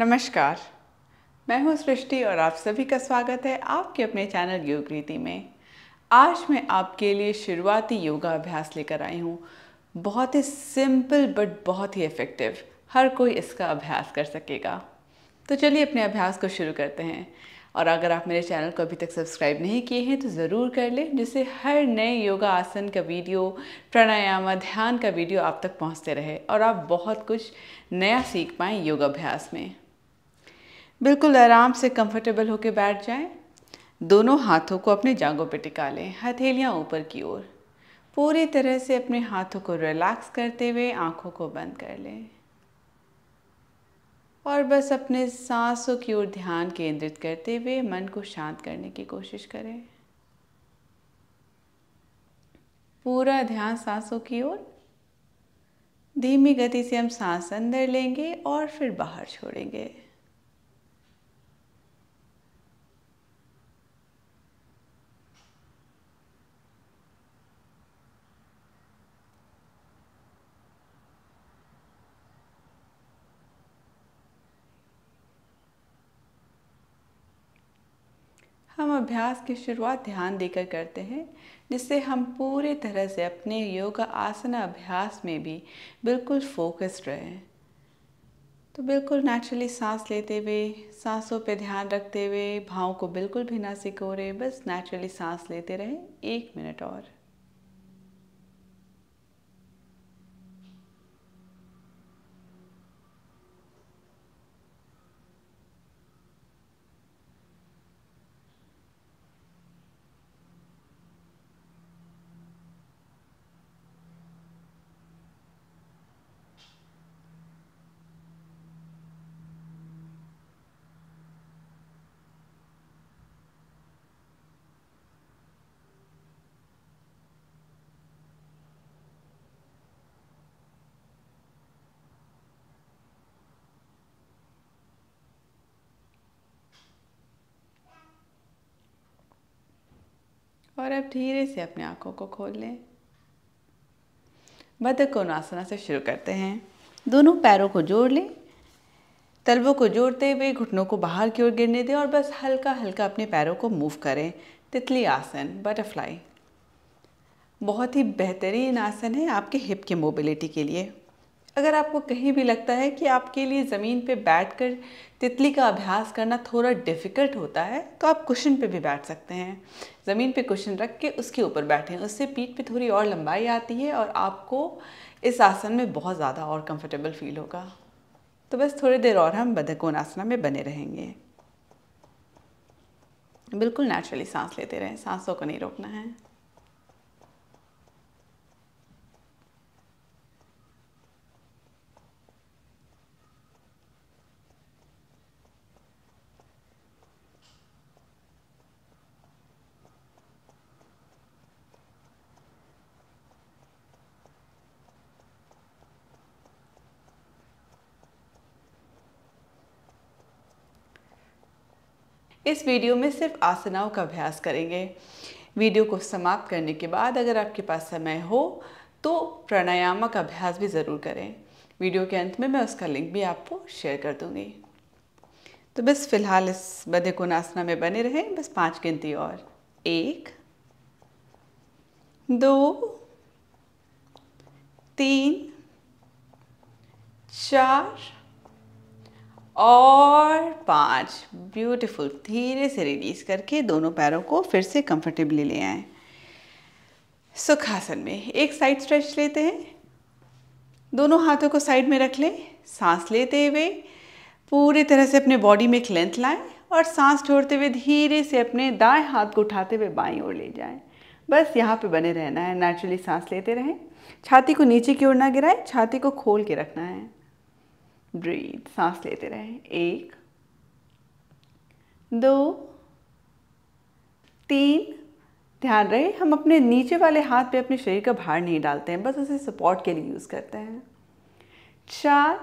नमस्कार, मैं हूं सृष्टि और आप सभी का स्वागत है आपके अपने चैनल योग रीति में। आज मैं आपके लिए शुरुआती योगाभ्यास लेकर आई हूं। बहुत ही सिंपल बट बहुत ही इफ़ेक्टिव, हर कोई इसका अभ्यास कर सकेगा। तो चलिए अपने अभ्यास को शुरू करते हैं। और अगर आप मेरे चैनल को अभी तक सब्सक्राइब नहीं किए हैं तो ज़रूर कर लें, जिससे हर नए योगा आसन का वीडियो, प्राणायाम, ध्यान का वीडियो आप तक पहुँचते रहे और आप बहुत कुछ नया सीख पाएँ योगाभ्यास में। बिल्कुल आराम से कंफर्टेबल होकर बैठ जाएं। दोनों हाथों को अपने जांघों पर टिका लें, हथेलियां ऊपर की ओर। पूरी तरह से अपने हाथों को रिलैक्स करते हुए आंखों को बंद कर लें और बस अपने सांसों की ओर ध्यान केंद्रित करते हुए मन को शांत करने की कोशिश करें। पूरा ध्यान सांसों की ओर। धीमी गति से हम सांस अंदर लेंगे और फिर बाहर छोड़ेंगे। हम अभ्यास की शुरुआत ध्यान देकर करते हैं, जिससे हम पूरी तरह से अपने योगा आसना अभ्यास में भी बिल्कुल फोकस्ड रहें। तो बिल्कुल नेचुरली सांस लेते हुए, सांसों पे ध्यान रखते हुए, भावों को बिल्कुल भी ना सिकोड़े, बस नेचुरली सांस लेते रहें। 1 मिनट और। और अब धीरे से अपने आँखों को खोल लें। बद्धकोणासन से शुरू करते हैं। दोनों पैरों को जोड़ लें, तलवों को जोड़ते हुए घुटनों को बाहर की ओर गिरने दें और बस हल्का हल्का अपने पैरों को मूव करें। तितली आसन, बटरफ्लाई, बहुत ही बेहतरीन आसन है आपके हिप के मोबिलिटी के लिए। अगर आपको कहीं भी लगता है कि आपके लिए ज़मीन पे बैठकर तितली का अभ्यास करना थोड़ा डिफ़िकल्ट होता है, तो आप कुशन पे भी बैठ सकते हैं। ज़मीन पे कुशन रख के उसके ऊपर बैठें, उससे पीठ पे थोड़ी और लंबाई आती है और आपको इस आसन में बहुत ज़्यादा और कंफर्टेबल फील होगा। तो बस थोड़ी देर और हम बद्धकोणासन में बने रहेंगे। बिल्कुल नेचुरली सांस लेते रहें, सांसों को नहीं रोकना है। इस वीडियो में सिर्फ आसनाओं का अभ्यास करेंगे। वीडियो को समाप्त करने के बाद अगर आपके पास समय हो तो प्राणायाम का अभ्यास भी ज़रूर करें। वीडियो के अंत में मैं उसका लिंक भी आपको शेयर कर दूंगी। तो बस फिलहाल इस बद्धकोणासन में बने रहें, बस 5 गिनती और। 1 2 3 4 और 5। ब्यूटीफुल। धीरे से रिलीज करके दोनों पैरों को फिर से कंफर्टेबली ले आएं। सुखासन में एक साइड स्ट्रेच लेते हैं। दोनों हाथों को साइड में रख लें। सांस लेते हुए पूरी तरह से अपने बॉडी में एक लेंथ लाएं और सांस छोड़ते हुए धीरे से अपने दाएं हाथ को उठाते हुए बाईं ओर ले जाएं। बस यहाँ पे बने रहना है, नेचुरली सांस लेते रहें। छाती को नीचे की ओर ना गिराएं, छाती को खोल के रखना है। ब्रीथ, सांस लेते रहें। 1 2 3। ध्यान रहे हम अपने नीचे वाले हाथ पे अपने शरीर का भार नहीं डालते हैं, बस उसे सपोर्ट के लिए यूज़ करते हैं। 4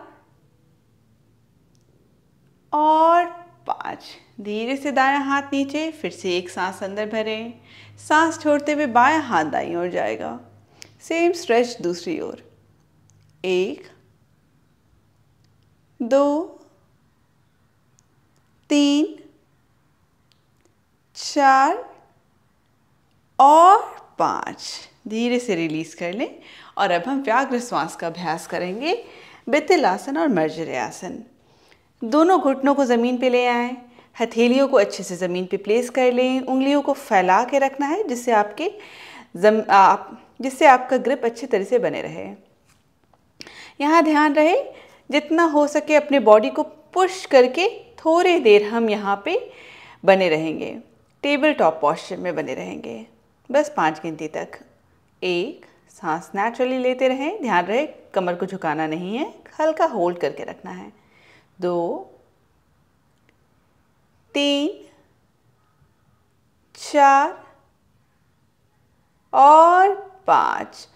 और 5। धीरे से दायां हाथ नीचे, फिर से एक सांस अंदर भरें, सांस छोड़ते हुए बायां हाथ दाईं ओर जाएगा। सेम स्ट्रेच दूसरी ओर। 1 2 तीन, चार और पाँच। धीरे से रिलीज कर लें। और अब हम व्याघ्र श्वास का अभ्यास करेंगे बितिलासन और मर्जर आसन। दोनों घुटनों को ज़मीन पे ले आएं, हथेलियों को अच्छे से ज़मीन पे प्लेस कर लें। उंगलियों को फैला के रखना है जिससे आपका ग्रिप अच्छी तरह से बने रहे। यहाँ ध्यान रहे जितना हो सके अपने बॉडी को पुश करके थोड़ी देर हम यहाँ पे बने रहेंगे, टेबल टॉप पॉस्चर में बने रहेंगे, बस 5 गिनती तक। 1, सांस नेचुरली लेते रहें, ध्यान रहे कमर को झुकाना नहीं है, हल्का होल्ड करके रखना है। 2, 3, 4 और 5।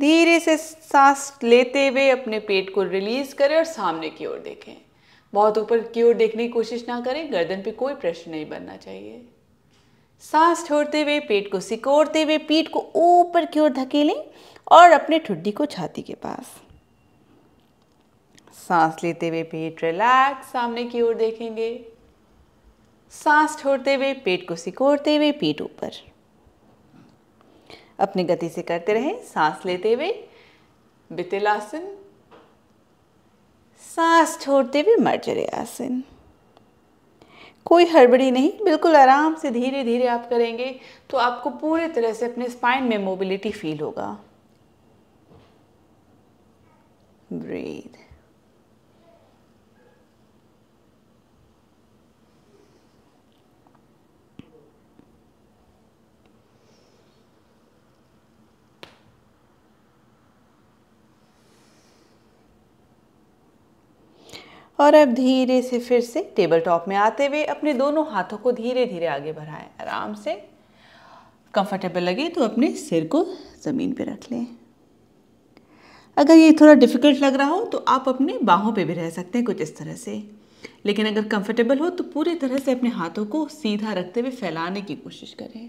धीरे से सांस लेते हुए अपने पेट को रिलीज करें और सामने की ओर देखें। बहुत ऊपर की ओर देखने की कोशिश ना करें, गर्दन पे कोई प्रेशर नहीं बनना चाहिए। सांस छोड़ते हुए पेट को सिकोड़ते हुए पीठ को ऊपर की ओर धकेलें और अपने ठुड्डी को छाती के पास। सांस लेते हुए पेट रिलैक्स, सामने की ओर देखेंगे। सांस छोड़ते हुए पेट को सिकोड़ते हुए पीठ ऊपर। अपनी गति से करते रहें। सांस लेते हुए बितिलासन, सांस छोड़ते हुए मर्जर आसन। कोई हड़बड़ी नहीं, बिल्कुल आराम से धीरे धीरे आप करेंगे तो आपको पूरी तरह से अपने स्पाइन में मोबिलिटी फील होगा। ब्रीथ। और अब धीरे से फिर से टेबल टॉप में आते हुए अपने दोनों हाथों को धीरे धीरे आगे बढ़ाएं। आराम से, कंफर्टेबल लगे तो अपने सिर को ज़मीन पे रख लें। अगर ये थोड़ा डिफ़िकल्ट लग रहा हो तो आप अपने बाहों पे भी रह सकते हैं कुछ इस तरह से, लेकिन अगर कंफर्टेबल हो तो पूरी तरह से अपने हाथों को सीधा रखते हुए फैलाने की कोशिश करें।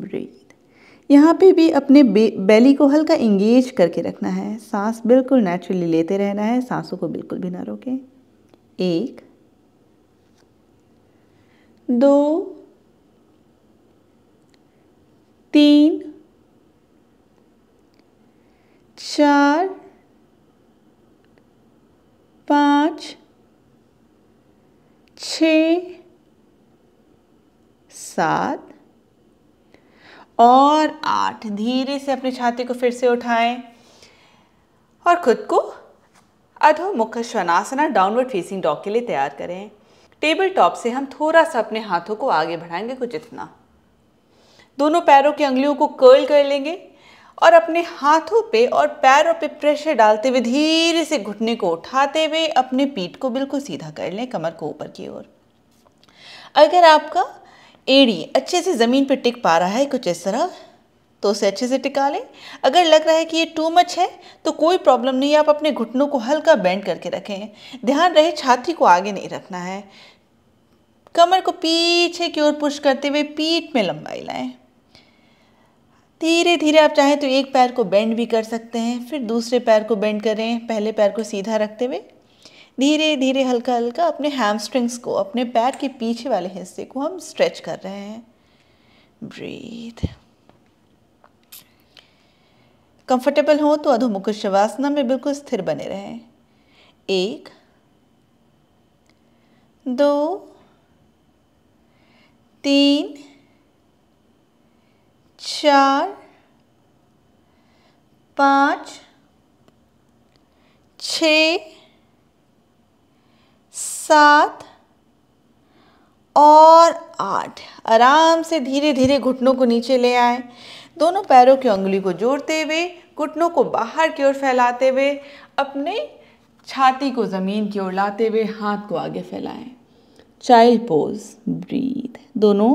ब्रीथ। यहाँ पे भी अपने बेली को हल्का इंगेज करके रखना है। सांस बिल्कुल नेचुरली लेते रहना है, सांसों को बिल्कुल भी ना रोकें। 1, 2, 3, 4, 5, 6, 7 और 8। धीरे से अपने छाती को फिर से उठाएं और खुद को अधो मुख श्वानासन डाउनवर्ड फेसिंग डॉग के लिए तैयार करें। टेबल टॉप से हम थोड़ा सा अपने हाथों को आगे बढ़ाएंगे कुछ इतना। दोनों पैरों की अंगुलियों को कर्ल कर लेंगे और अपने हाथों पे और पैरों पे प्रेशर डालते हुए धीरे से घुटने को उठाते हुए अपने पीठ को बिल्कुल सीधा कर लें, कमर को ऊपर की ओर। अगर आपका एड़ी अच्छे से ज़मीन पर टिक पा रहा है कुछ इस तरह तो उसे अच्छे से टिका लें। अगर लग रहा है कि ये टू मच है तो कोई प्रॉब्लम नहीं, आप अपने घुटनों को हल्का बेंड करके रखें। ध्यान रहे छाती को आगे नहीं रखना है, कमर को पीछे की ओर पुश करते हुए पीठ में लंबाई लाएं। धीरे धीरे आप चाहें तो एक पैर को बेंड भी कर सकते हैं, फिर दूसरे पैर को बेंड करें, पहले पैर को सीधा रखते हुए। धीरे धीरे हल्का हल्का अपने हैमस्ट्रिंग्स को, अपने पैर के पीछे वाले हिस्से को हम स्ट्रेच कर रहे हैं। ब्रीथ। कंफर्टेबल हो तो अधो मुख शवासन में बिल्कुल स्थिर बने रहें। 1, 2, 3, 4, 5, 6, 7 और 8। आराम से धीरे धीरे घुटनों को नीचे ले आएं। दोनों पैरों की उंगली को जोड़ते हुए घुटनों को बाहर की ओर फैलाते हुए अपने छाती को ज़मीन की ओर लाते हुए हाथ को आगे फैलाएं। Child pose. ब्रीथ। दोनों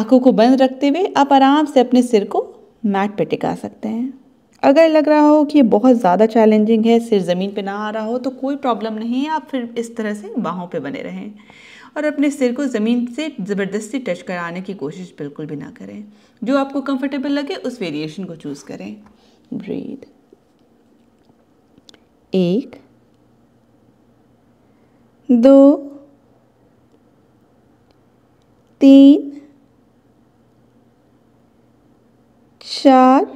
आंखों को बंद रखते हुए आप आराम से अपने सिर को मैट पर टिका सकते हैं। अगर लग रहा हो कि ये बहुत ज़्यादा चैलेंजिंग है, सिर ज़मीन पे ना आ रहा हो तो कोई प्रॉब्लम नहीं है, आप फिर इस तरह से बाहों पे बने रहें और अपने सिर को ज़मीन से ज़बरदस्ती टच कराने की कोशिश बिल्कुल भी ना करें। जो आपको कंफर्टेबल लगे उस वेरिएशन को चूज़ करें। ब्रीथ। दो, तीन, चार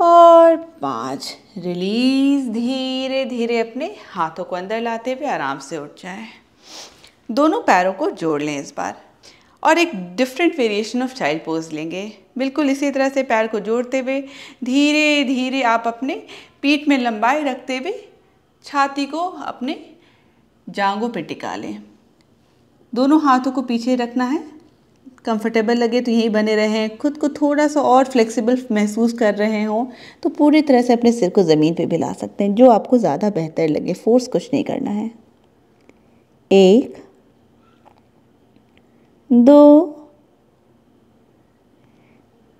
और पाँच। रिलीज। धीरे धीरे अपने हाथों को अंदर लाते हुए आराम से उठ जाएं। दोनों पैरों को जोड़ लें इस बार और एक different variation of child pose लेंगे। बिल्कुल इसी तरह से पैर को जोड़ते हुए धीरे धीरे आप अपने पीठ में लंबाई रखते हुए छाती को अपने जांघों पर टिका लें। दोनों हाथों को पीछे रखना है। कंफर्टेबल लगे तो यहीं बने रहें। खुद को थोड़ा सा और फ्लेक्सिबल महसूस कर रहे हो तो पूरी तरह से अपने सिर को ज़मीन पे हिला सकते हैं, जो आपको ज़्यादा बेहतर लगे। फोर्स कुछ नहीं करना है। एक, दो,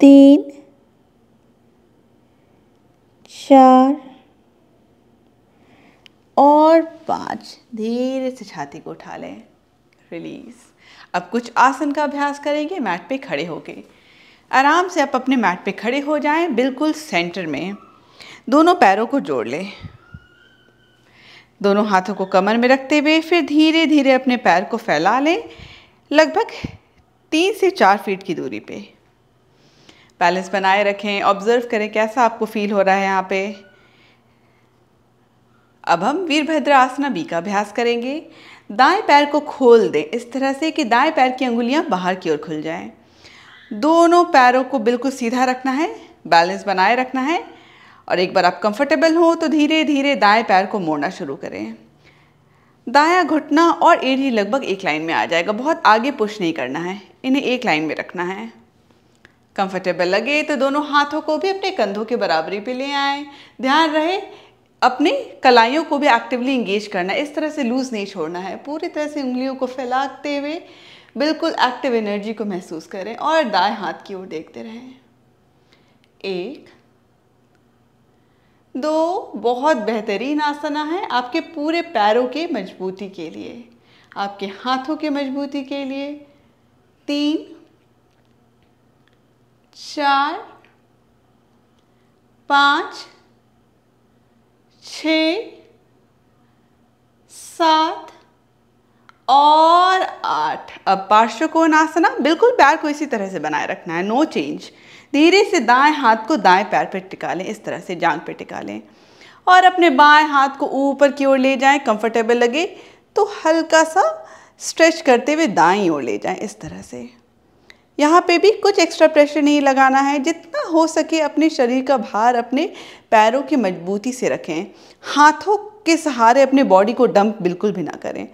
तीन, चार और पाँच। धीरे से छाती को उठा लें। रिलीज। अब कुछ आसन का अभ्यास करेंगे मैट पे खड़े होके। आराम से आप अपने मैट पे खड़े हो जाएं, बिल्कुल सेंटर में। दोनों पैरों को जोड़ लें, दोनों हाथों को कमर में रखते हुए फिर धीरे धीरे अपने पैर को फैला लें लगभग 3 से 4 फीट की दूरी पे। बैलेंस बनाए रखें। ऑब्जर्व करें कैसा आपको फील हो रहा है यहाँ पे। अब हम वीरभद्रासन बी का अभ्यास करेंगे। दाएं पैर को खोल दें इस तरह से कि दाएं पैर की अंगुलियां बाहर की ओर खुल जाएं। दोनों पैरों को बिल्कुल सीधा रखना है, बैलेंस बनाए रखना है और एक बार आप कंफर्टेबल हो तो धीरे धीरे दाएं पैर को मोड़ना शुरू करें। दायां घुटना और एड़ी लगभग एक लाइन में आ जाएगा। बहुत आगे पुश नहीं करना है, इन्हें एक लाइन में रखना है। कंफर्टेबल लगे तो दोनों हाथों को भी अपने कंधों के बराबरी पे ले आएँ। ध्यान रहे अपने कलाइयों को भी एक्टिवली इंगेज करना है। इस तरह से लूज नहीं छोड़ना है। पूरी तरह से उंगलियों को फैलाते हुए बिल्कुल एक्टिव एनर्जी को महसूस करें और दाएं हाथ की ओर देखते रहें। एक, दो। बहुत बेहतरीन आसना है आपके पूरे पैरों की मजबूती के लिए, आपके हाथों की मजबूती के लिए। तीन, चार, पाँच, 6, 7 और 8। अब पार्श्वकोणासन। बिल्कुल पैर को इसी तरह से बनाए रखना है, नो चेंज। धीरे से दाएं हाथ को दाएं पैर पर टिका लें, इस तरह से जांघ पर टिका लें और अपने बाएं हाथ को ऊपर की ओर ले जाएं। कंफर्टेबल लगे तो हल्का सा स्ट्रेच करते हुए दाईं ओर ले जाएं इस तरह से। यहाँ पे भी कुछ एक्स्ट्रा प्रेशर नहीं लगाना है। जितना हो सके अपने शरीर का भार अपने पैरों की मजबूती से रखें। हाथों के सहारे अपने बॉडी को डंप बिल्कुल भी ना करें।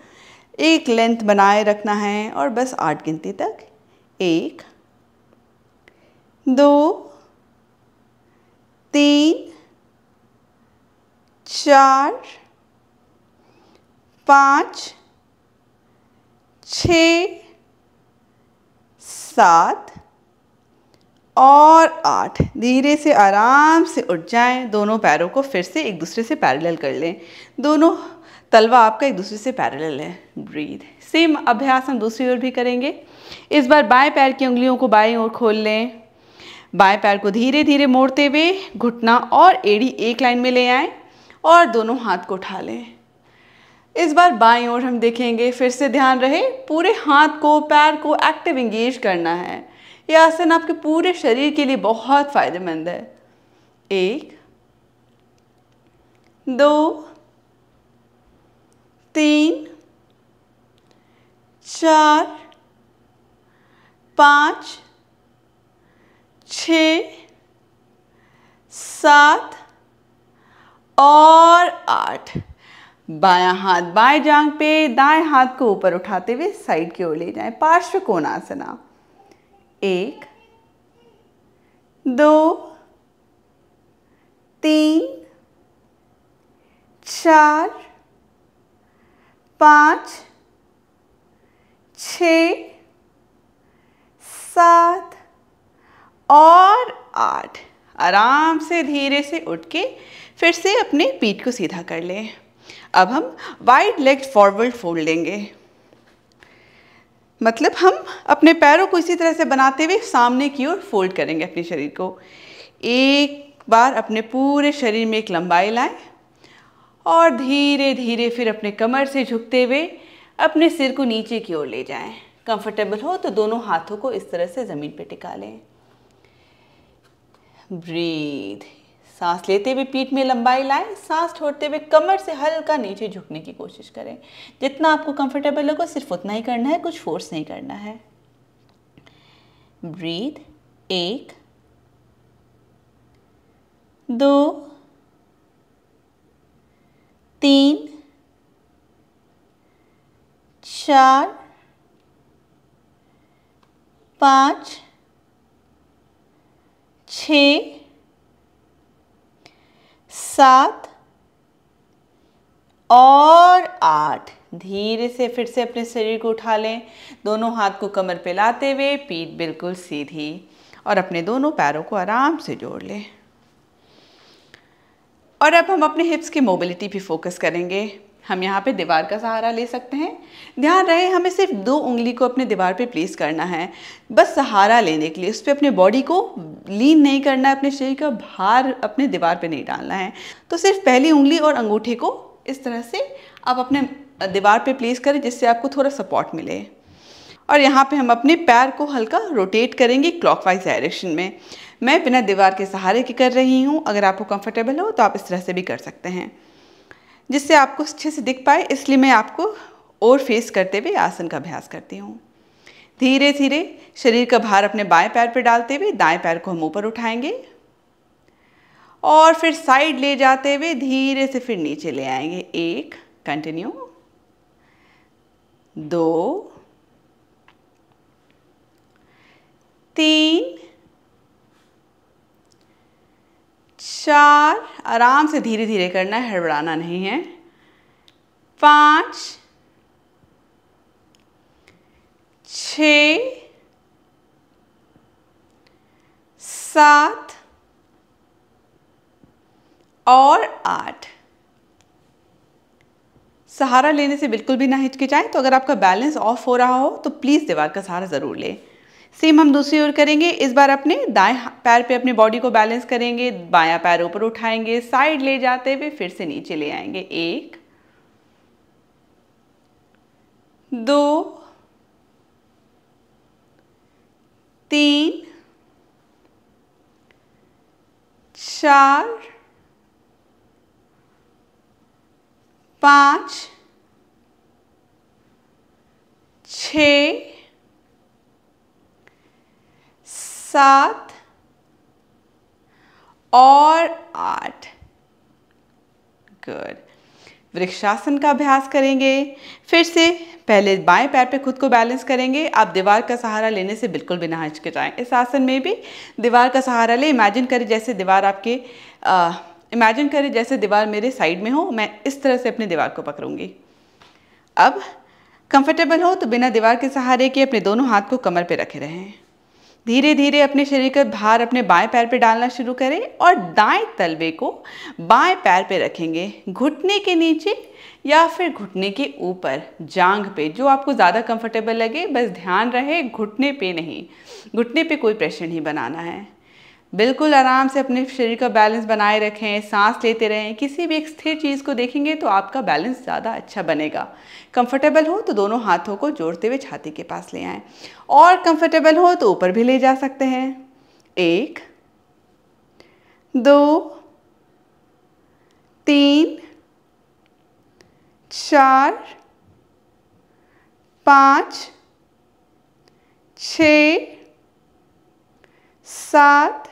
एक लेंथ बनाए रखना है और बस 8 गिनती तक। 1, 2, 3, 4, 5, 6, 7 और 8। धीरे से आराम से उठ जाएं। दोनों पैरों को फिर से एक दूसरे से पैरेलल कर लें। दोनों तलवा आपका एक दूसरे से पैरेलल है। ब्रीथ। सेम अभ्यास हम दूसरी ओर भी करेंगे। इस बार बाएं पैर की उंगलियों को बाईं ओर खोल लें। बाएं पैर को धीरे धीरे मोड़ते हुए घुटना और एड़ी एक लाइन में ले आएं और दोनों हाथ को उठा लें। इस बार बाईं ओर हम देखेंगे। फिर से ध्यान रहे पूरे हाथ को पैर को एक्टिव इंगेज करना है। ये आसन आपके पूरे शरीर के लिए बहुत फायदेमंद है। 1, 2, 3, 4, 5, 6, 7 और 8। बायां हाथ बाएं जांघ पे, दाएं हाथ को ऊपर उठाते हुए साइड की ओर ले जाएं। पार्श्व कोणासन। 1, 2, 3, 4, 5, 6 और 8। आराम से धीरे से उठ के फिर से अपने पीठ को सीधा कर लें। अब हम वाइड लेग्ड फॉरवर्ड फोल्ड लेंगे। मतलब हम अपने पैरों को इसी तरह से बनाते हुए सामने की ओर फोल्ड करेंगे अपने शरीर को। एक बार अपने पूरे शरीर में एक लंबाई लाएं और धीरे धीरे फिर अपने कमर से झुकते हुए अपने सिर को नीचे की ओर ले जाएं। कंफर्टेबल हो तो दोनों हाथों को इस तरह से ज़मीन पर टिका लें। ब्रीथ, सांस लेते हुए पीठ में लंबाई लाएं, सांस छोड़ते हुए कमर से हल्का नीचे झुकने की कोशिश करें। जितना आपको कंफर्टेबल लगे सिर्फ उतना ही करना है, कुछ फोर्स नहीं करना है। ब्रीथ, एक, दो, तीन, चार, पाँच, छः, सात और आठ। धीरे से फिर से अपने शरीर को उठा लें, दोनों हाथ को कमर पे लाते हुए, पीठ बिल्कुल सीधी, और अपने दोनों पैरों को आराम से जोड़ लें। और अब हम अपने हिप्स की मोबिलिटी पे फोकस करेंगे। हम यहाँ पे दीवार का सहारा ले सकते हैं। ध्यान रहे हमें सिर्फ दो उंगली को अपने दीवार पे प्लेस करना है, बस सहारा लेने के लिए। उस पर अपने बॉडी को लीन नहीं करना है, अपने शरीर का भार अपने दीवार पे नहीं डालना है। तो सिर्फ पहली उंगली और अंगूठे को इस तरह से आप अपने दीवार पे प्लेस करें, जिससे आपको थोड़ा सपोर्ट मिले। और यहाँ पे हम अपने पैर को हल्का रोटेट करेंगे क्लॉकवाइज डायरेक्शन में। मैं बिना दीवार के सहारे के कर रही हूँ। अगर आपको कंफर्टेबल हो तो आप इस तरह से भी कर सकते हैं, जिससे आपको अच्छे से दिख पाए। इसलिए मैं आपको और फेस करते हुए आसन का अभ्यास करती हूँ। धीरे धीरे शरीर का भार अपने बाएं पैर पर डालते हुए दाएं पैर को हम ऊपर उठाएंगे और फिर साइड ले जाते हुए धीरे से फिर नीचे ले आएंगे। एक, कंटिन्यू, दो, तीन, चार, आराम से धीरे धीरे करना है, हड़बड़ाना नहीं है, पाँच, छः, सात और आठ। सहारा लेने से बिल्कुल भी ना हिचकिचाएं। तो अगर आपका बैलेंस ऑफ हो रहा हो तो प्लीज़ दीवार का सहारा ज़रूर लें। सेम हम दूसरी ओर करेंगे। इस बार अपने दाएं पैर पे अपनी बॉडी को बैलेंस करेंगे, बायां पैर ऊपर उठाएंगे, साइड ले जाते हुए फिर से नीचे ले आएंगे। एक, दो, तीन, चार, पाँच, छः, सात और आठ। गुड। वृक्षासन का अभ्यास करेंगे। फिर से पहले बाएं पैर पे खुद को बैलेंस करेंगे। आप दीवार का सहारा लेने से बिल्कुल भी ना हिचकिचाएं। इस आसन में भी दीवार का सहारा लें। इमेजिन करें जैसे दीवार आपके मेरे साइड में हो। मैं इस तरह से अपनी दीवार को पकड़ूंगी। अब कंफर्टेबल हो तो बिना दीवार के सहारे के अपने दोनों हाथ को कमर पे रखे रहें। धीरे धीरे अपने शरीर का भार अपने बाएं पैर पे डालना शुरू करें और दाएं तलवे को बाएं पैर पे रखेंगे, घुटने के नीचे या फिर घुटने के ऊपर, जांघ पे, जो आपको ज़्यादा कंफर्टेबल लगे। बस ध्यान रहे घुटने पे नहीं, घुटने पे कोई प्रेशर नहीं बनाना है। बिल्कुल आराम से अपने शरीर का बैलेंस बनाए रखें, सांस लेते रहें। किसी भी एक स्थिर चीज़ को देखेंगे तो आपका बैलेंस ज़्यादा अच्छा बनेगा। कंफर्टेबल हो तो दोनों हाथों को जोड़ते हुए छाती के पास ले आएं और कंफर्टेबल हो तो ऊपर भी ले जा सकते हैं। एक, दो, तीन, चार, पाँच, छः, सात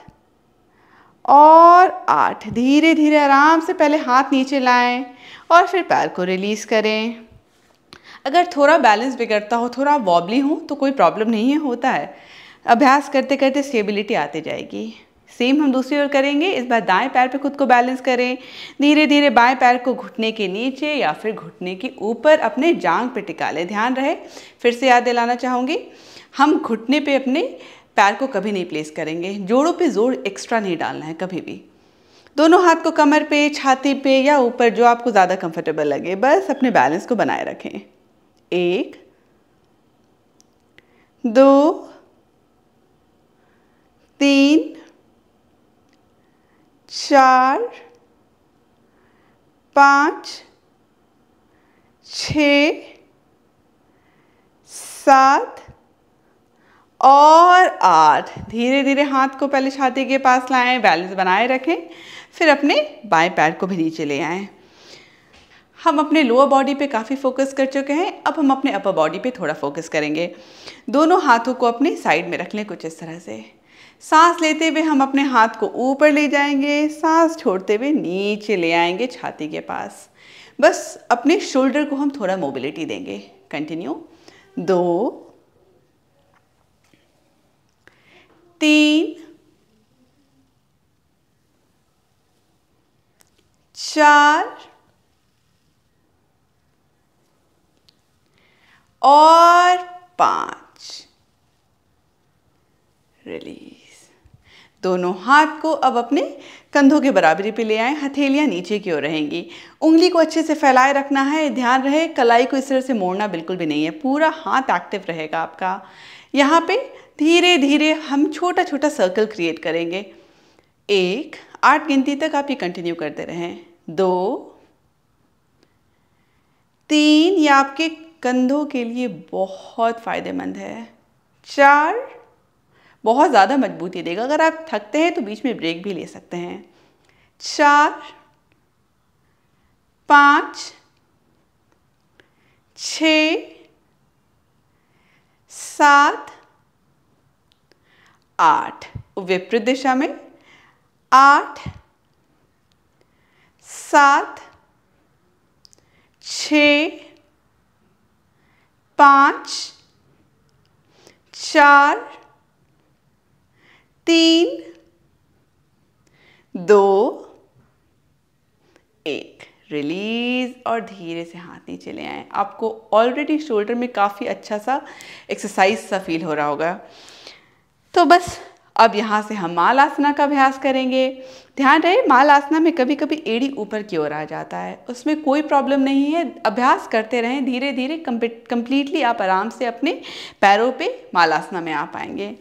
और आठ। धीरे धीरे आराम से पहले हाथ नीचे लाएं और फिर पैर को रिलीज़ करें। अगर थोड़ा बैलेंस बिगड़ता हो, थोड़ा वॉबली हो तो कोई प्रॉब्लम नहीं है, होता है। अभ्यास करते करते स्टेबिलिटी आती जाएगी। सेम हम दूसरी ओर करेंगे। इस बार दाएं पैर पे खुद को बैलेंस करें। धीरे धीरे बाएं पैर को घुटने के नीचे या फिर घुटने के ऊपर अपने जांघ पे टिका लें। ध्यान रहे, फिर से याद दिलाना चाहूँगी, हम घुटने पे अपने पैर को कभी नहीं प्लेस करेंगे। जोड़ों पे जोर एक्स्ट्रा नहीं डालना है कभी भी। दोनों हाथ को कमर पे, छाती पे या ऊपर, जो आपको ज़्यादा कंफर्टेबल लगे, बस अपने बैलेंस को बनाए रखें। एक, दो, तीन, चार, पाँच, छः, सात और आठ। धीरे धीरे हाथ को पहले छाती के पास लाएं, बैलेंस बनाए रखें, फिर अपने बाएं पैर को भी नीचे ले आएं। हम अपने लोअर बॉडी पे काफ़ी फोकस कर चुके हैं, अब हम अपने अपर बॉडी पे थोड़ा फोकस करेंगे। दोनों हाथों को अपने साइड में रख लें कुछ इस तरह से। सांस लेते हुए हम अपने हाथ को ऊपर ले जाएंगे, सांस छोड़ते हुए नीचे ले आएंगे छाती के पास। बस अपने शोल्डर को हम थोड़ा मोबिलिटी देंगे। कंटिन्यू। दो, तीन, चार और पाँच। रिलीज। दोनों हाथ को अब अपने कंधों के बराबरी पे ले आए, हथेलियां नीचे की ओर रहेंगी। उंगली को अच्छे से फैलाए रखना है। ध्यान रहे कलाई को इस तरह से मोड़ना बिल्कुल भी नहीं है, पूरा हाथ एक्टिव रहेगा आपका। यहाँ पे धीरे धीरे हम छोटा छोटा सर्कल क्रिएट करेंगे। एक, 8 गिनती तक आप ये कंटिन्यू करते रहें। 2, 3, ये आपके कंधों के लिए बहुत फ़ायदेमंद है। 4, बहुत ज़्यादा मजबूती देगा। अगर आप थकते हैं तो बीच में ब्रेक भी ले सकते हैं। 4, 5, 6, 7, 8। विपरीत दिशा में 8, 7, 6, 5, 4, 3, 2, 1। रिलीज और धीरे से हाथ नीचे ले आएँ। आपको ऑलरेडी शोल्डर में काफ़ी अच्छा सा एक्सरसाइज सा फील हो रहा होगा। तो बस अब यहाँ से हम माल आसना का अभ्यास करेंगे। ध्यान रहे माल आसना में कभी कभी एड़ी ऊपर की ओर आ जाता है, उसमें कोई प्रॉब्लम नहीं है। अभ्यास करते रहें धीरे धीरे, कम्प्लीटली आप आराम से अपने पैरों पे माल आसना में आ पाएंगे।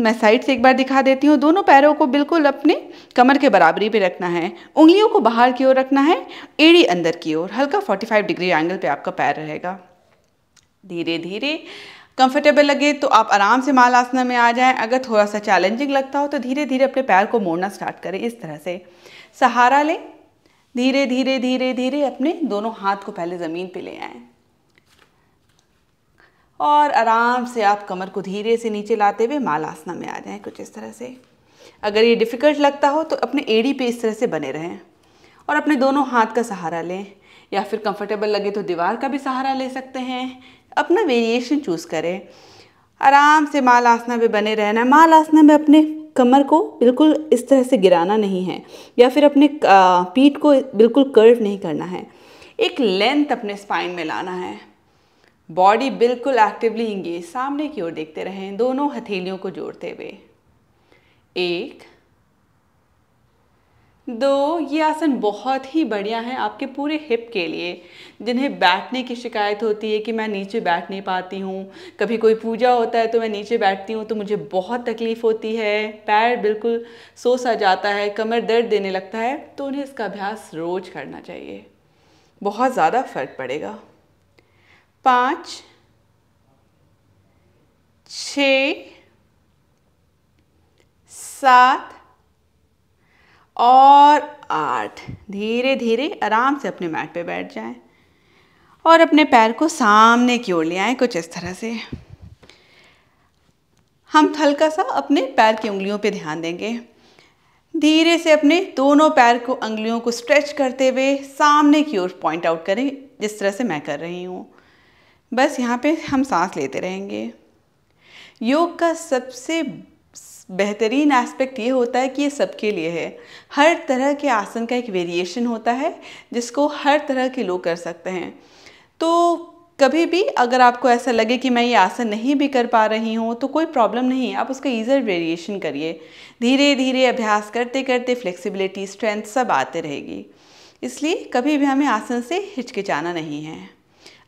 मैं साइड से एक बार दिखा देती हूँ। दोनों पैरों को बिल्कुल अपने कमर के बराबरी पे रखना है, उंगलियों को बाहर की ओर रखना है, एड़ी अंदर की ओर। हल्का 45 डिग्री एंगल पे आपका पैर रहेगा। धीरे धीरे कंफर्टेबल लगे तो आप आराम से माल आसना में आ जाएं। अगर थोड़ा सा चैलेंजिंग लगता हो तो धीरे धीरे अपने पैर को मोड़ना स्टार्ट करें, इस तरह से सहारा लें। धीरे धीरे धीरे धीरे अपने दोनों हाथ को पहले ज़मीन पे ले आएं और आराम से आप कमर को धीरे से नीचे लाते हुए माल आसना में आ जाएं कुछ इस तरह से। अगर ये डिफ़िकल्ट लगता हो तो अपने एड़ी पे इस तरह से बने रहें और अपने दोनों हाथ का सहारा लें, या फिर कंफर्टेबल लगे तो दीवार का भी सहारा ले सकते हैं। अपना वेरिएशन चूज़ करें। आराम से माल आसना में बने रहना। माल आसना में अपने कमर को बिल्कुल इस तरह से गिराना नहीं है, या फिर अपने पीठ को बिल्कुल कर्व नहीं करना है। एक लेंथ अपने स्पाइन में लाना है। बॉडी बिल्कुल एक्टिवली इंगेज, सामने की ओर देखते रहें, दोनों हथेलियों को जोड़ते हुए। 1, 2, ये आसन बहुत ही बढ़िया है आपके पूरे हिप के लिए। जिन्हें बैठने की शिकायत होती है कि मैं नीचे बैठ नहीं पाती हूँ, कभी कोई पूजा होता है तो मैं नीचे बैठती हूँ तो मुझे बहुत तकलीफ़ होती है, पैर बिल्कुल सो सा जाता है, कमर दर्द देने लगता है, तो उन्हें इसका अभ्यास रोज़ करना चाहिए, बहुत ज़्यादा फ़र्क पड़ेगा। 5, 6, 7 और 8। धीरे धीरे आराम से अपने मैट पे बैठ जाएं और अपने पैर को सामने की ओर ले आएं कुछ इस तरह से। हम हल्का सा अपने पैर की उंगलियों पे ध्यान देंगे। धीरे से अपने दोनों पैर को, उंगलियों को स्ट्रेच करते हुए सामने की ओर पॉइंट आउट करें, जिस तरह से मैं कर रही हूँ। बस यहाँ पे हम सांस लेते रहेंगे। योग का सबसे बेहतरीन एस्पेक्ट ये होता है कि ये सबके लिए है। हर तरह के आसन का एक वेरिएशन होता है जिसको हर तरह के लोग कर सकते हैं। तो कभी भी अगर आपको ऐसा लगे कि मैं ये आसन नहीं भी कर पा रही हूँ तो कोई प्रॉब्लम नहीं है, आप उसका ईजर वेरिएशन करिए। धीरे धीरे अभ्यास करते करते फ्लेक्सिबिलिटी, स्ट्रेंथ सब आते रहेगी, इसलिए कभी भी हमें आसन से हिचकिचाना नहीं है।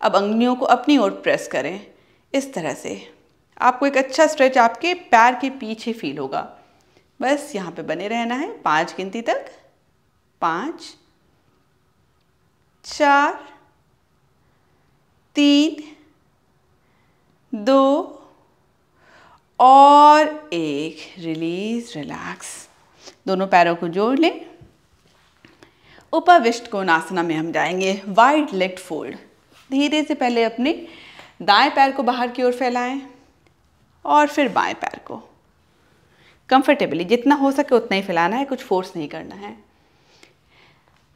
अब अंगुलियों को अपनी ओर प्रेस करें इस तरह से। आपको एक अच्छा स्ट्रेच आपके पैर के पीछे फील होगा। बस यहाँ पे बने रहना है 5 गिनती तक। 5, चार, तीन, दो और एक। Release, relax. दोनों पैरों को जोड़ लें। उपविष्ठ कोणासन में हम जाएंगे वाइड लेग्ड फोल्ड। धीरे से पहले अपने दाएं पैर को बाहर की ओर फैलाएं और फिर बाएं पैर को कंफर्टेबली, जितना हो सके उतना ही फैलाना है, कुछ फोर्स नहीं करना है।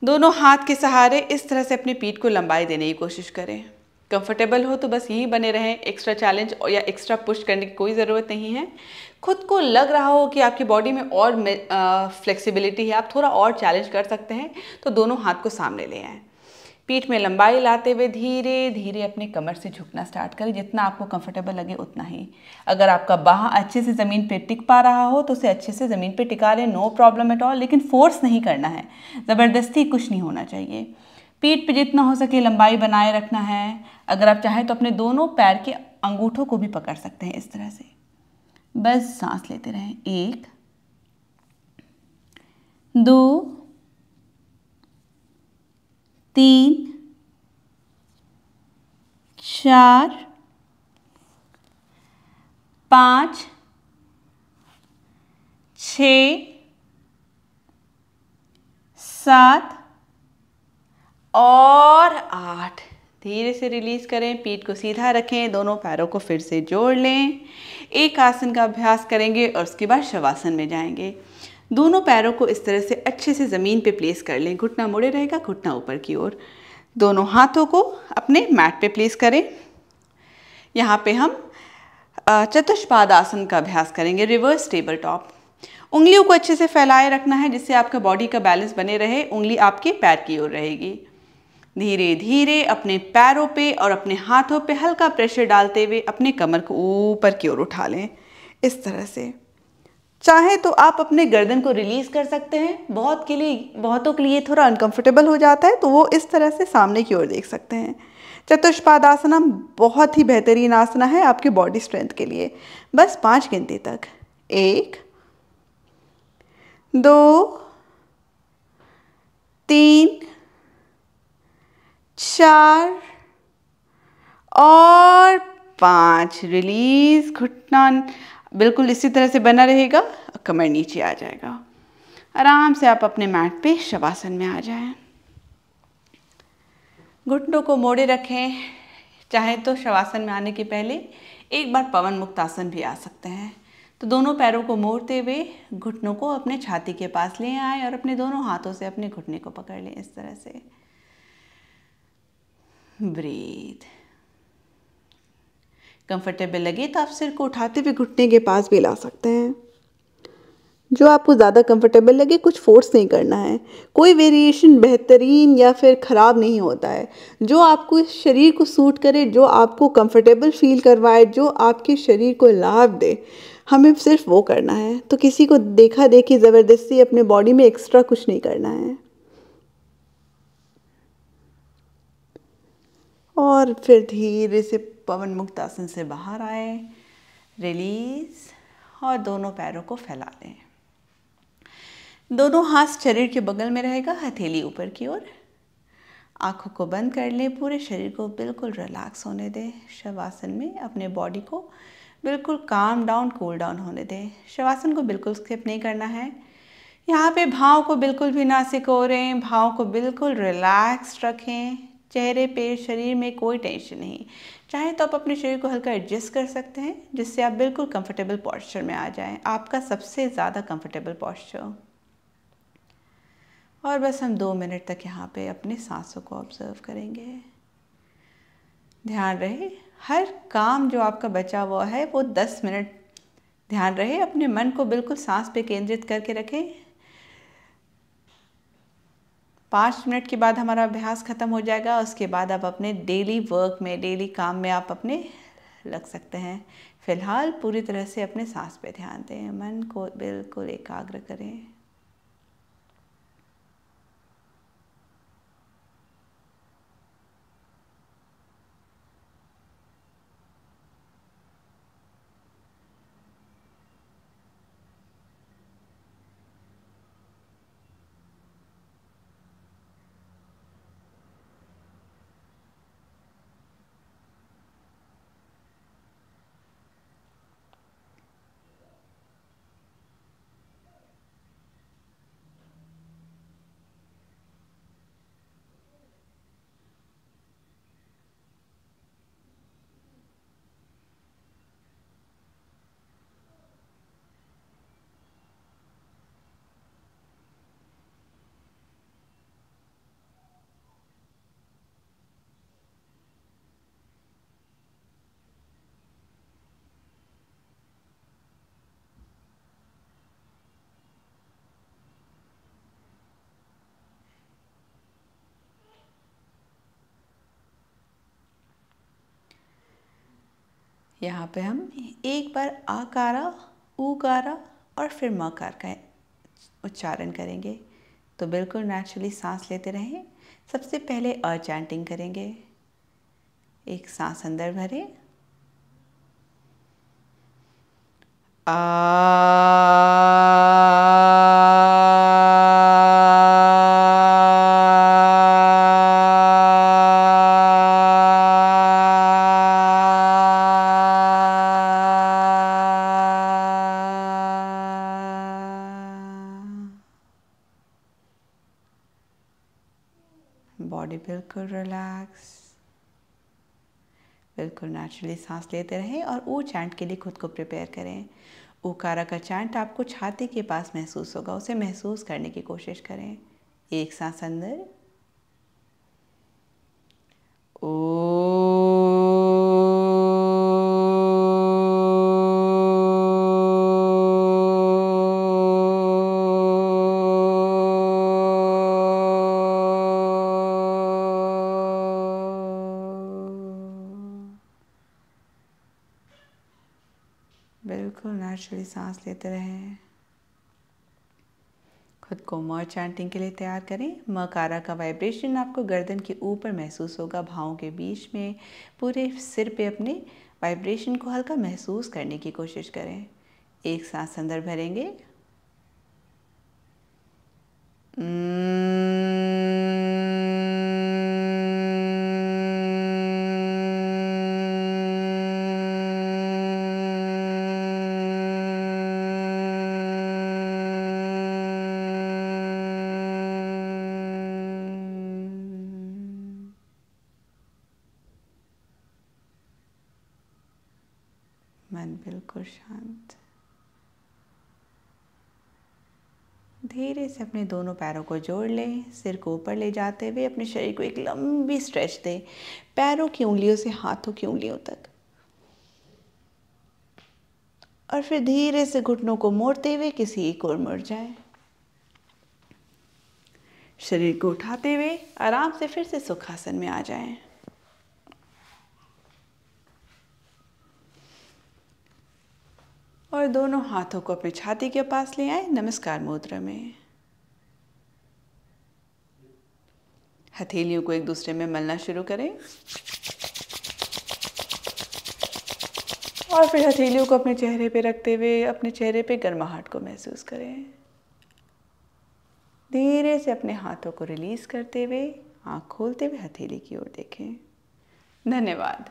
दोनों हाथ के सहारे इस तरह से अपनी पीठ को लंबाई देने की कोशिश करें। कंफर्टेबल हो तो बस यहीं बने रहें, एक्स्ट्रा चैलेंज या एक्स्ट्रा पुश करने की कोई ज़रूरत नहीं है। खुद को लग रहा हो कि आपकी बॉडी में और फ्लेक्सिबिलिटी है, आप थोड़ा और चैलेंज कर सकते हैं, तो दोनों हाथ को सामने ले आएँ। पीठ में लंबाई लाते हुए धीरे धीरे अपने कमर से झुकना स्टार्ट करें, जितना आपको कंफर्टेबल लगे उतना ही। अगर आपका बाह अच्छे से ज़मीन पे टिक पा रहा हो तो उसे अच्छे से ज़मीन पे टिका लें, नो प्रॉब्लम एट ऑल, लेकिन फोर्स नहीं करना है, ज़बरदस्ती कुछ नहीं होना चाहिए। पीठ पे जितना हो सके लंबाई बनाए रखना है। अगर आप चाहें तो अपने दोनों पैर के अंगूठों को भी पकड़ सकते हैं इस तरह से। बस सांस लेते रहें, एक, दो, तीन, चार, पाँच, छः, सात और आठ। धीरे से रिलीज़ करें, पीठ को सीधा रखें, दोनों पैरों को फिर से जोड़ लें। एक आसन का अभ्यास करेंगे और उसके बाद शवासन में जाएंगे। दोनों पैरों को इस तरह से अच्छे से ज़मीन पे प्लेस कर लें, घुटना मुड़े रहेगा, घुटना ऊपर की ओर। दोनों हाथों को अपने मैट पे प्लेस करें। यहाँ पे हम चतुष्पाद आसन का अभ्यास करेंगे, रिवर्स टेबल टॉप। उंगलियों को अच्छे से फैलाए रखना है जिससे आपका बॉडी का बैलेंस बने रहे, उंगली आपके पैर की ओर रहेगी। धीरे धीरे अपने पैरों पर और अपने हाथों पर हल्का प्रेशर डालते हुए अपने कमर को ऊपर की ओर उठा लें इस तरह से। चाहे तो आप अपने गर्दन को रिलीज़ कर सकते हैं। बहुतों के लिए थोड़ा अनकंफर्टेबल हो जाता है तो वो इस तरह से सामने की ओर देख सकते हैं। चतुष्पाद आसन बहुत ही बेहतरीन आसना है आपके बॉडी स्ट्रेंथ के लिए। बस 5 गिनती तक, 1, 2, 3, 4 और 5। रिलीज, घुटना बिल्कुल इसी तरह से बना रहेगा, कमर नीचे आ जाएगा। आराम से आप अपने मैट पे शवासन में आ जाएं। घुटनों को मोड़े रखें। चाहे तो शवासन में आने के पहले एक बार पवन मुक्तासन भी आ सकते हैं। तो दोनों पैरों को मोड़ते हुए घुटनों को अपने छाती के पास ले आएं और अपने दोनों हाथों से अपने घुटने को पकड़ लें इस तरह से। ब्रीथ। कंफर्टेबल लगे तो आप सिर को उठाते हुए घुटने के पास भी ला सकते हैं, जो आपको ज़्यादा कंफर्टेबल लगे। कुछ फोर्स नहीं करना है, कोई वेरिएशन बेहतरीन या फिर ख़राब नहीं होता है। जो आपको शरीर को सूट करे, जो आपको कंफर्टेबल फील करवाए, जो आपके शरीर को लाभ दे, हमें सिर्फ वो करना है। तो किसी को देखा देखी ज़बरदस्ती अपने बॉडी में एक्स्ट्रा कुछ नहीं करना है। और फिर धीरे से पवन मुक्तासन से बाहर आए, रिलीज, और दोनों पैरों को फैला लें। दोनों हाथ शरीर के बगल में रहेगा, हथेली ऊपर की ओर। आँखों को बंद कर लें, पूरे शरीर को बिल्कुल रिलैक्स होने दें। शवासन में अपने बॉडी को बिल्कुल काम डाउन, कूल डाउन होने दें। शवासन को बिल्कुल स्किप नहीं करना है। यहाँ पे भाव को बिल्कुल भी ना सिकोड़ें, भाव को बिल्कुल रिलैक्स रखें। चेहरे पे, शरीर में कोई टेंशन नहीं। चाहे तो आप अपने शरीर को हल्का एडजस्ट कर सकते हैं जिससे आप बिल्कुल कंफर्टेबल पॉस्चर में आ जाएं, आपका सबसे ज़्यादा कंफर्टेबल पॉस्चर। और बस हम 2 मिनट तक यहाँ पे अपने सांसों को ऑब्जर्व करेंगे। ध्यान रहे, हर काम जो आपका बचा हुआ है वो 10 मिनट, ध्यान रहे, अपने मन को बिल्कुल सांस पे केंद्रित करके रखें। 5 मिनट के बाद हमारा अभ्यास ख़त्म हो जाएगा। उसके बाद आप अपने डेली वर्क में, डेली काम में आप अपने लग सकते हैं। फ़िलहाल पूरी तरह से अपने सांस पे ध्यान दें, मन को बिल्कुल एकाग्र करें। यहाँ पे हम एक बार आकारा, उकारा और फिर मकार का उच्चारण करेंगे। तो बिल्कुल नेचुरली सांस लेते रहें। सबसे पहले अ चैंटिंग करेंगे। एक सांस अंदर भरें, बॉडी बिल्कुल रिलैक्स। बिल्कुल नेचुरली सांस लेते रहें और ओ चैंट के लिए खुद को प्रिपेयर करें। ओकारा का चैंट आपको छाती के पास महसूस होगा, उसे महसूस करने की कोशिश करें। एक सांस अंदर, बिल्कुल नेचुरली सांस लेते रहें। खुद को म चैंटिंग के लिए तैयार करें। मकारा का वाइब्रेशन आपको गर्दन के ऊपर महसूस होगा, भावों के बीच में, पूरे सिर पे अपने वाइब्रेशन को हल्का महसूस करने की कोशिश करें। एक सांस अंदर भरेंगे, मन बिल्कुल शांत। धीरे से अपने दोनों पैरों को जोड़ लें। सिर को ऊपर ले जाते हुए अपने शरीर को एक लंबी स्ट्रेच दें, पैरों की उंगलियों से हाथों की उंगलियों तक। और फिर धीरे से घुटनों को मोड़ते हुए किसी एक ओर मुड़ जाए। शरीर को उठाते हुए आराम से फिर से सुखासन में आ जाएं। और दोनों हाथों को अपने छाती के पास ले आए नमस्कार मुद्रा में। हथेलियों को एक दूसरे में मलना शुरू करें और फिर हथेलियों को अपने चेहरे पे रखते हुए अपने चेहरे पे गर्माहट को महसूस करें। धीरे से अपने हाथों को रिलीज करते हुए आँख खोलते हुए हथेली की ओर देखें। धन्यवाद।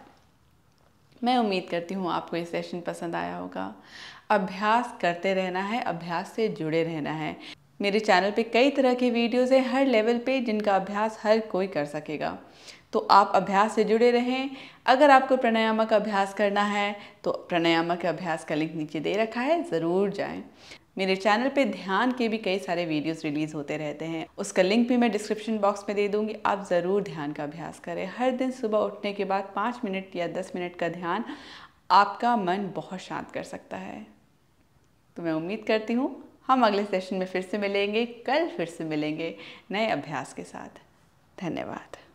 मैं उम्मीद करती हूँ आपको ये सेशन पसंद आया होगा। अभ्यास करते रहना है, अभ्यास से जुड़े रहना है। मेरे चैनल पे कई तरह के वीडियोज़ हैं हर लेवल पे, जिनका अभ्यास हर कोई कर सकेगा। तो आप अभ्यास से जुड़े रहें। अगर आपको प्राणायाम का अभ्यास करना है तो प्राणायाम के अभ्यास का लिंक नीचे दे रखा है, ज़रूर जाएँ। मेरे चैनल पे ध्यान के भी कई सारे वीडियोस रिलीज़ होते रहते हैं, उसका लिंक भी मैं डिस्क्रिप्शन बॉक्स में दे दूंगी। आप ज़रूर ध्यान का अभ्यास करें। हर दिन सुबह उठने के बाद 5 मिनट या 10 मिनट का ध्यान आपका मन बहुत शांत कर सकता है। तो मैं उम्मीद करती हूँ हम अगले सेशन में फिर से मिलेंगे, कल फिर से मिलेंगे नए अभ्यास के साथ। धन्यवाद।